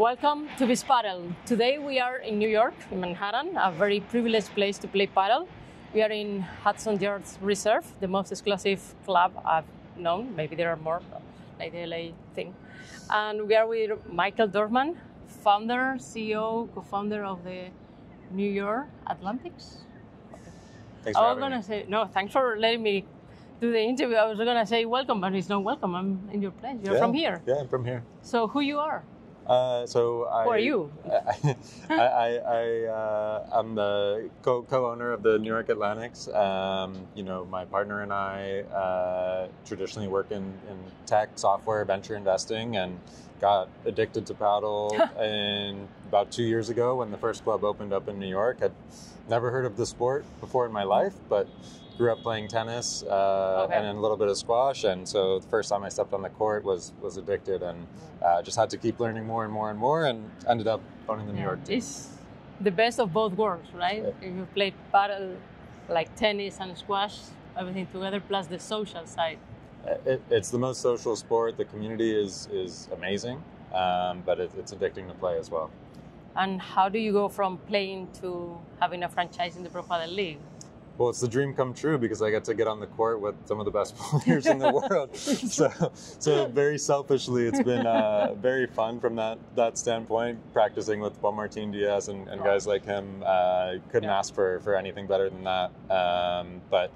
Welcome to this paddle. Today we are in New York, in Manhattan, a very privileged place to play paddle. We are in Hudson Yards Reserve, the most exclusive club I've known. Maybe there are more, like the LA thing. And we are with Michael Dorfman, founder, CEO, co-founder of the New York Atlantics. Thanks for having me. Thanks for letting me do the interview. I was gonna say welcome, but it's not welcome. I'm in your place. You're from here. Yeah, I'm from here. So who you are? Who are you? I'm the co-owner of the New York Atlantics. My partner and I traditionally work in tech, software, venture investing, and got addicted to paddle in about 2 years ago when the first club opened up in New York. I'd never heard of the sport before in my life, but grew up playing tennis and a little bit of squash, and so the first time I stepped on the court was addicted, and just had to keep learning more and more, and ended up owning the New York team. It's the best of both worlds, right? Yeah. You played paddle, like tennis and squash, everything together, plus the social side. It's the most social sport. The community is amazing, but it's addicting to play as well. And how do you go from playing to having a franchise in the Pro Padel League? Well, it's the dream come true because I get to get on the court with some of the best players in the world. So very selfishly, it's been very fun from that standpoint. Practicing with Juan Martín Diaz and guys like him, couldn't ask for anything better than that. But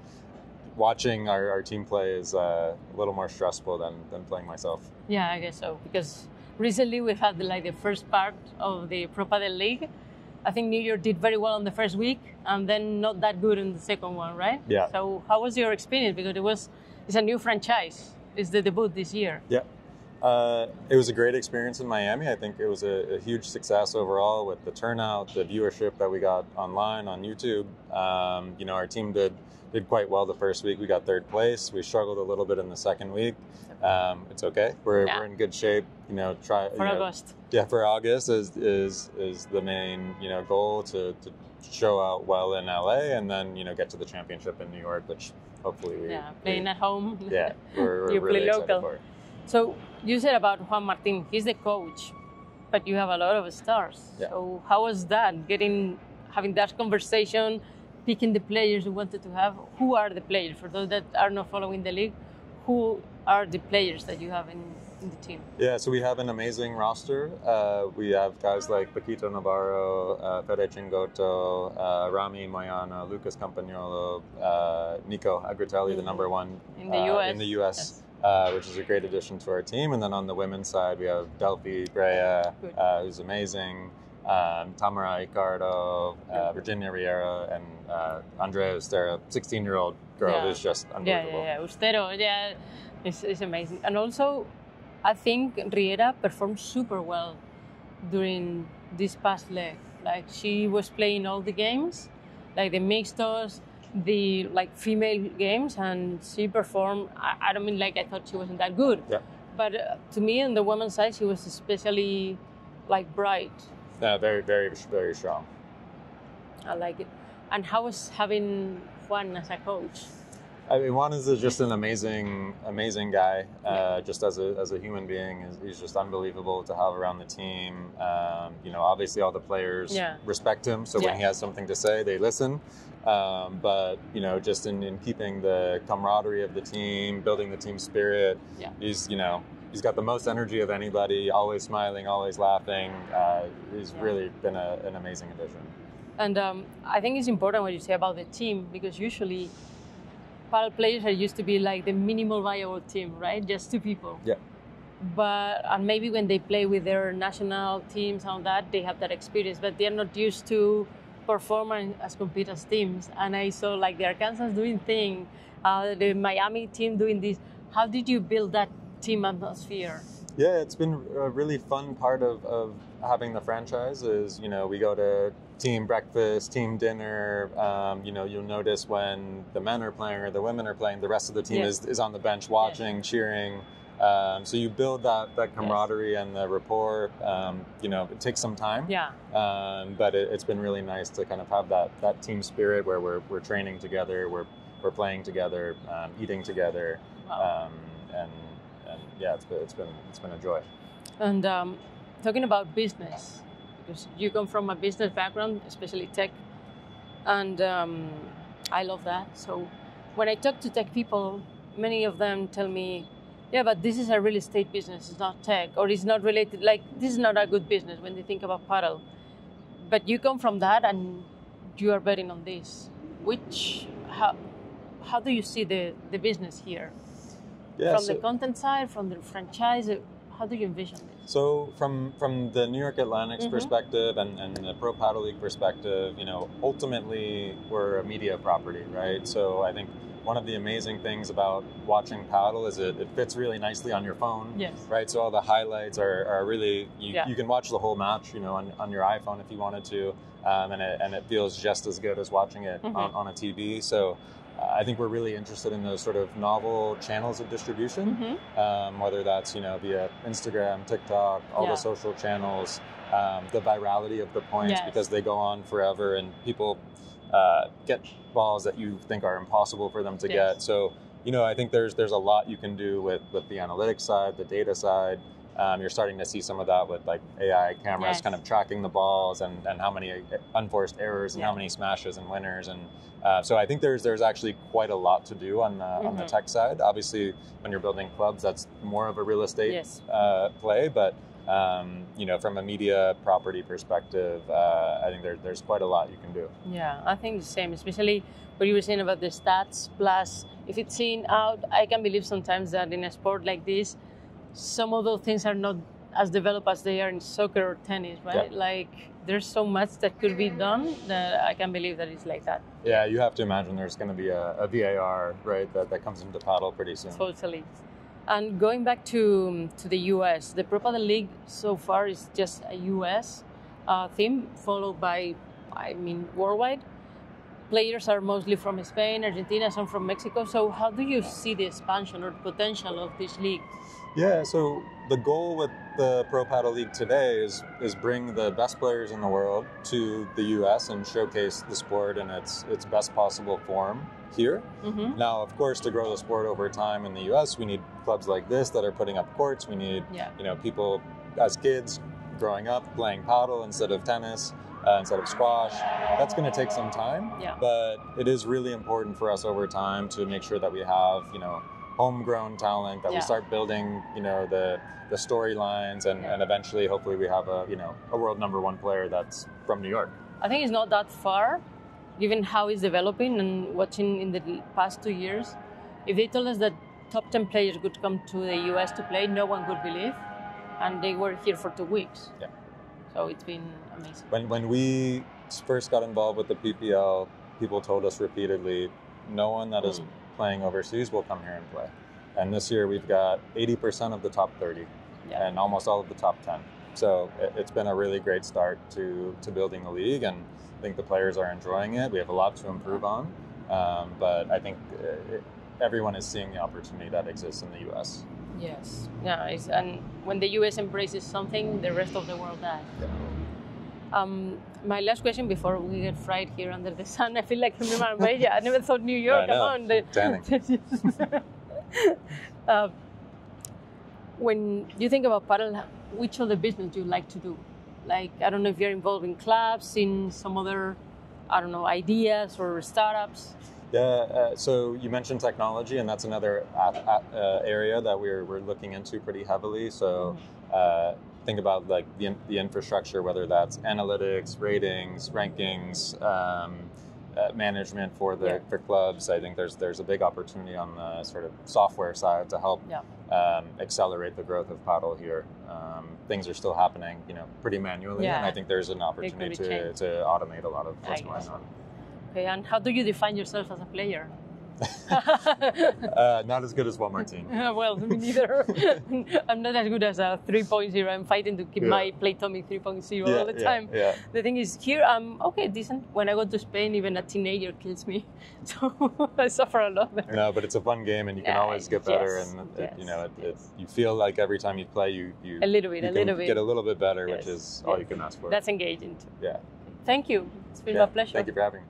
watching our team play is a little more stressful than playing myself. Yeah, I guess so. Because recently we had the first part of the Pro Padel League. I think New York did very well on the first week, and then not that good in the second one, right? Yeah. So how was your experience? Because it's a new franchise. It's the debut this year. Yeah. It was a great experience in Miami. I think it was a huge success overall with the turnout, the viewership that we got online on YouTube. Our team did quite well the first week. We got third place. We struggled a little bit in the second week. It's okay. We're in good shape. August. Yeah, for August is the main goal to show out well in LA, and then get to the championship in New York, which hopefully playing at home. Yeah, we're really excited for. So you said about Juan Martín. He's the coach, but you have a lot of stars. Yeah. So how was that? Having that conversation, picking the players you wanted to have. Who are the players? For those that are not following the league, who are the players that you have in the team? Yeah, so we have an amazing roster. We have guys like Paquito Navarro, Fede Cingotto, Rami Moyana, Lucas Campagnolo, Nico Agritelli, the number one in the U.S. Yes. Which is a great addition to our team. And then on the women's side, we have Delphi Brea, who's amazing, Tamara Icardo, Virginia Riera, and Andrea Ustero, 16-year-old girl who's just unbelievable. Ustero, it's amazing. And also, I think Riera performed super well during this past leg. Like, she was playing all the games, like the mixtos, the female games, and she performed. I don't mean I thought she wasn't that good, but to me on the women's side she was especially bright. Yeah, very, very, very strong. I like it. And how was having Juan as a coach? I mean, Juan is just an amazing guy. Just as a human being, he's just unbelievable to have around the team. Obviously all the players respect him, so when he has something to say, they listen. Just in keeping the camaraderie of the team, building the team spirit, he's got the most energy of anybody. always smiling, always laughing. He's really been an amazing addition. And I think it's important what you say about the team, because usually paddle players are used to be the minimal viable team, right? Just two people. Yeah. And maybe when they play with their national teams and all that, they have that experience, but they're not used to perform and compete as teams. And I saw the Arkansas doing thing, the Miami team doing this. How did you build that team atmosphere? Yeah, it's been a really fun part of having the franchise is, we go to team breakfast, team dinner. You'll notice when the men are playing or the women are playing, the rest of the team is on the bench watching, cheering. So you build that camaraderie and the rapport. It takes some time. Yeah. But it's been really nice to kind of have that team spirit where we're training together, we're playing together, eating together, and it's been a joy. And talking about business, because you come from a business background, especially tech, and I love that. So when I talk to tech people, many of them tell me, yeah, but this is a real estate business, it's not tech, or it's not related, like this is not a good business when they think about paddle. But you come from that and you are betting on this. Which, how do you see the business here? Yeah, from the content side, from the franchise, how do you envision this? So from the New York Atlantics perspective and the Pro Padel League perspective, you know, ultimately we're a media property, right? So I think one of the amazing things about watching paddle is it fits really nicely on your phone, yes, right? So all the highlights are really, you can watch the whole match, you know, on your iPhone if you wanted to, and it feels just as good as watching it on a TV. So I think we're really interested in those sort of novel channels of distribution, whether that's, you know, via Instagram, TikTok, all the social channels, the virality of the points because they go on forever and people get balls that you think are impossible for them to get. So, you know, I think there's a lot you can do with the analytics side, the data side. You're starting to see some of that with like AI cameras kind of tracking the balls and how many unforced errors and how many smashes and winners. And so I think there's actually quite a lot to do on the tech side. Obviously, when you're building clubs, that's more of a real estate play. But, you know, from a media property perspective, I think there's quite a lot you can do. Yeah, I think the same, especially what you were saying about the stats. Plus, if it's seen out, I can believe sometimes that in a sport like this, some of those things are not as developed as they are in soccer or tennis, right? Yeah. Like, there's so much that could be done that I can't believe that it's like that. Yeah, you have to imagine there's going to be a VAR, right, that comes into paddle pretty soon. Totally. And going back to the U.S., the Pro Padel League so far is just a U.S. theme, followed by, I mean, worldwide. Players are mostly from Spain, Argentina, some from Mexico. So how do you see the expansion or potential of this league? Yeah, so the goal with the Pro Padel League today is bring the best players in the world to the U.S. and showcase the sport in its best possible form here. Now, of course, to grow the sport over time in the U.S., we need clubs like this that are putting up courts. We need you know, people as kids growing up playing paddle instead of tennis. Instead of squash. That's going to take some time, but it is really important for us over time to make sure that we have, you know, homegrown talent, that we start building, you know, the storylines and eventually, hopefully we have a, you know, a world #1 player that's from New York. I think it's not that far, given how it's developing and watching in the past 2 years. If they told us that top 10 players would come to the US to play, no one would believe, and they were here for 2 weeks. Yeah. So it's been amazing. When we first got involved with the PPL, people told us repeatedly, no one that is playing overseas will come here and play. And this year we've got 80% of the top 30 and almost all of the top 10. So it's been a really great start to building the league, and I think the players are enjoying it. We have a lot to improve on, but I think everyone is seeing the opportunity that exists in the US. Yes, nice. And when the US embraces something, the rest of the world does. Yeah. My last question before we get fried here under the sun, I feel like I'm in Marbella. I never thought New York. When you think about paddle, which other business do you like to do? Like, I don't know if you're involved in clubs, in some other, I don't know, ideas or startups. Yeah, so you mentioned technology, and that's another area that we're looking into pretty heavily. So think about like the infrastructure, whether that's analytics, ratings, rankings, management for the for clubs. I think there's a big opportunity on the sort of software side to help accelerate the growth of paddle here. Things are still happening, you know, pretty manually, and I think there's an opportunity to automate a lot of what's going on. Okay, and how do you define yourself as a player? Not as good as Juan Martín. Well, me neither. I'm not as good as a 3.0. I'm fighting to keep my Playtomic 3.0 all the time. Yeah. The thing is, here I'm okay, decent. When I go to Spain, even a teenager kills me. So I suffer a lot there. No, but it's a fun game, and you can always get better. And you know, you feel like every time you play, you get a little bit better, which is all you can ask for. That's engaging too. Yeah. Thank you. It's been my pleasure. Thank you for having me.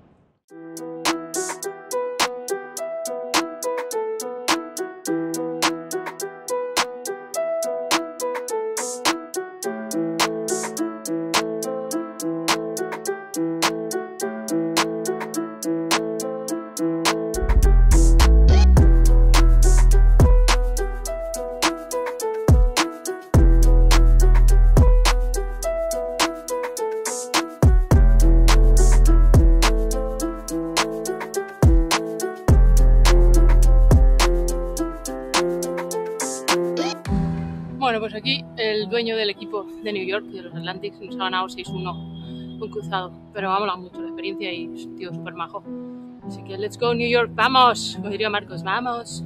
aquí el dueño del equipo de New York, de los Atlantics, nos ha ganado 6-1 un cruzado, pero me ha molado mucho la experiencia y es un tío súper majo. Así que let's go New York, vamos, como diría Marcos, vamos.